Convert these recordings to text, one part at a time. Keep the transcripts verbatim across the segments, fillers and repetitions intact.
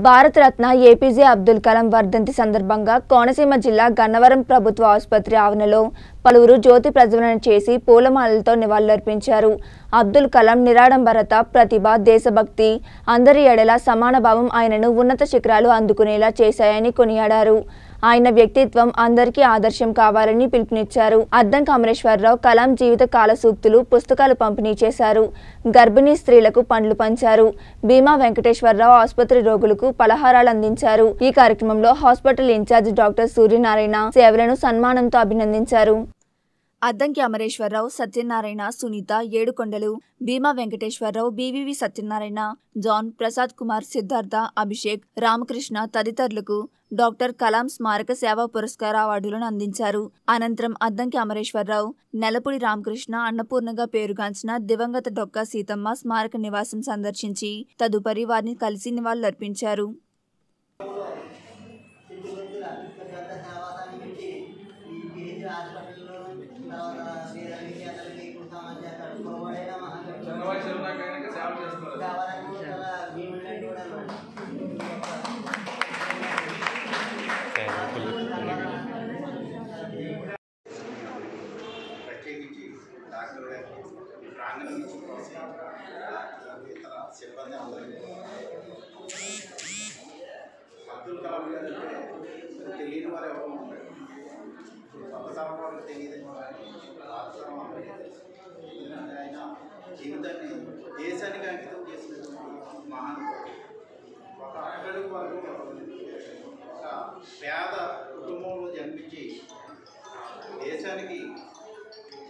Bharat Ratna APJ Abdul Kalam वर्धंति संदर्भंगा कोनसीमा जिल्ला गन्नवरम प्रभुत्व आस्पत्रि आवरणलो पलुवुरु ज्योति प्रज्वलन चेसी पूलमालतो निवाళులర్పించారు। అబ్దుల్ కలాం నిరాడంబరత, ప్రతిభ, దేశభక్తి అందరి ఎడల సమాన భావం ఆయనను ఉన్నత శిఖరాలు అందుకునేలా చేశాయని కొనియాడారు। ఆయన వ్యక్తిత్వం అందరికీ ఆదర్శం కావాలని పిలుపునిచ్చారు। అద్దంక అమరేశ్వర్ రావు కలాం జీవిత కాల సూక్తులు పుస్తకాలు పంపిణీ చేశారు। గర్భిణీ స్త్రీలకు పండ్లు పంచారు। భీమా వెంకటేశ్వర రావు ఆసుపత్రి రోగులకు పలహారాలు అందించారు। ఈ కార్యక్రమంలో హాస్పిటల్ ఇన్ఛార్జ్ డాక్టర్ సూర్యనారాయణ సేవలను సన్మానంతో అభినందించారు। అద్దంకి అమరేశ్వరరావు, సత్యనారాయణ, సునీత, ఏడుకొండలు, భీమా వెంకటేశ్వరరావు, బీవీవీ సత్యనారాయణ, జాన్ ప్రసాద్ కుమార్, సిద్ధార్థ, అభిషేక్, రామకృష్ణ తదితరులకు డాక్టర్ కలాం స్మారక సేవా పురస్కార అవార్డులను అందించారు। అనంతరం అద్దంకి అమరేశ్వరరావు, నెలపూడి రామకృష్ణ, అన్నపూర్ణగా పేరుగాంచిన దివంగత డొక్క సీతమ్మ స్మారక నివాసం సందర్శించి తదుపరి వారిని కలిసి నివాళులర్పించారు। అబ్దుల్ కలాం గారు తెలియని వారు ఎవరు ఉంటారు? అవసరం వాళ్ళకి తెలియదు, అవసరం ఎందుకంటే ఆయన జీవితాన్ని దేశానికి అంకితం చేసినటువంటి మహానుభావుడు। ఒక అక్కడి వరకు ఒక పేద కుటుంబంలో జన్మించి దేశానికి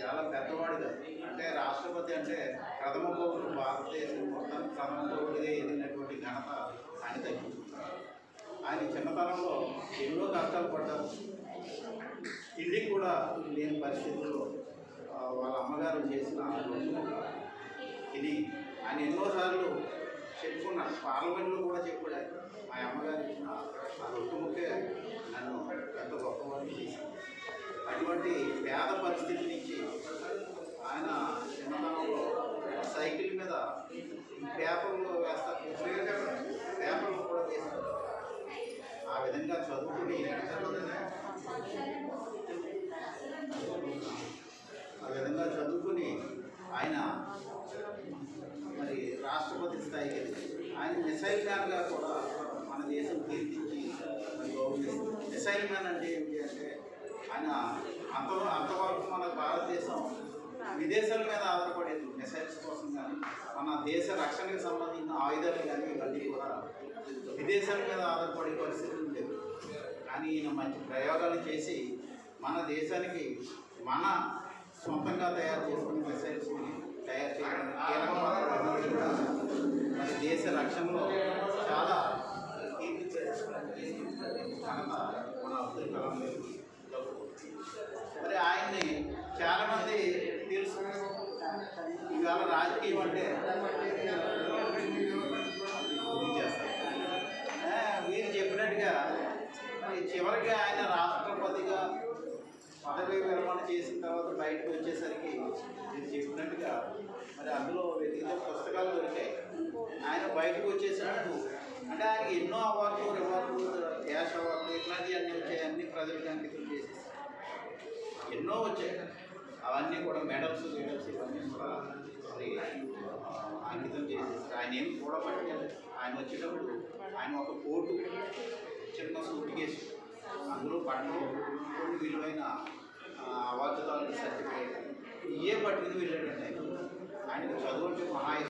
చాలా పెద్దవాడిగా, అంటే రాష్ట్రపతి అంటే ప్రథమ పౌరుడు, భారతదేశం మొత్తం ప్రథమ పౌరుడిగా ఎదిగినటువంటి ఘనత ఆయన తగ్గించుకుంటారు। ఆయన చిన్నతనంలో ఎన్నో కష్టాలు పడ్డారు। ఇంటికి కూడా లేని పరిస్థితుల్లో వాళ్ళ అమ్మగారు చేసిన ఇది ఆయన ఎన్నోసార్లు చెప్పుకున్నారు, పార్లమెంట్లో కూడా చెప్పాడు। మా అమ్మగారు ఇచ్చిన ఆ రుట్టుముక్కే నన్ను పెద్ద గొప్పవాడిని చేశాను। అటువంటి పేద పరిస్థితి నుంచి ఆయన చిన్నతనంలో సైకిల్ మీద పేపర్లో వేస్తారు, పేపర్లో కూడా తీస్తారు। ఆ విధంగా చదువుకుని ఆ విధంగా చదువుకుని ఆయన మరి రాష్ట్రపతి స్థాయికి ఆయన మిసైల్ మ్యాన్గా కూడా మన దేశం కీర్తించి గౌరవిస్తుంది। మిసైల్ మ్యాన్ అంటే ఏమిటి అంటే ఆయన అంత అంతవరకు మన భారతదేశం విదేశాల మీద ఆధారపడేది, మిసైల్స్ కోసం కానీ మన దేశ రక్షణకు సంబంధించిన ఆయుధాలు కానీ ఇవన్నీ కూడా విదేశాల మీద ఆధారపడే పరిస్థితి ఉండేది। కానీ ఈయన మంచి ప్రయోగాలు చేసి మన దేశానికి మన సొంతంగా తయారు చేసుకుని మిసైల్స్ తయారు చేయడానికి మన దేశ రక్షణలో చాలా కీర్తి ఘనత మన అబ్దుల్ కలాం గారు. మరి ఆయన్ని చాలామంది తెలుసు, ఇవాళ రాజకీయం అంటే వీరు చెప్పినట్టుగా చివరికి ఆయన రాష్ట్రపతిగా పదవి విరమణ చేసిన తర్వాత బయటకు వచ్చేసరికి మీరు చెప్పినట్టుగా మరి అందులో వ్యక్తిగత పుస్తకాలు దొరికాయి। ఆయన బయటకు వచ్చేసినప్పుడు అంటే ఆయన ఎన్నో అవార్డులు, రివార్డులు, క్యాష్ అవార్డులు ఇట్లాంటివి అన్నీ వచ్చాయి, అన్ని ప్రజలకు అంకితం చేసేసారు, ఎన్నో వచ్చాయి। అవన్నీ కూడా మెడల్స్ మెడల్స్ ఇవన్నీ కూడా మరి అంకితం చేసేసారు। ఆయన ఏమి చూడబట్టలేదు, ఆయన వచ్చేటప్పుడు ఆయన ఒక కోటు, చిన్న సూట్ కేసు, అందులో పట్టు కొన్ని విలువైన అవార్డులు, సర్టిఫికేట్ ఇవే పట్టుకుని వెళ్ళాడండి ఆయన। చదువు అంటే మహా